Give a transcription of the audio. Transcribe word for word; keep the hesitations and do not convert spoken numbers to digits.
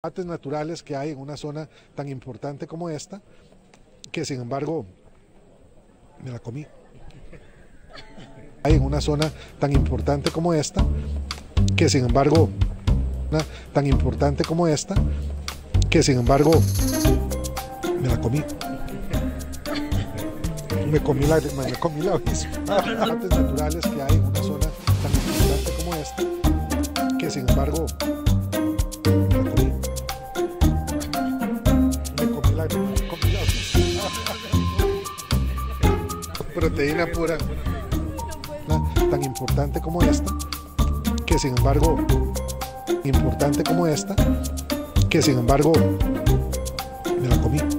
Los naturales que hay en una zona tan importante como esta, que sin embargo me la comí. Hay en una zona tan importante como esta, que sin embargo una tan importante como esta, que sin embargo me la comí. Me comí la, me la comí la avispa. Artes naturales que hay en una zona tan importante como esta, que sin embargo proteína pura, tan importante como esta, que sin embargo, importante como esta, que sin embargo, me la comí.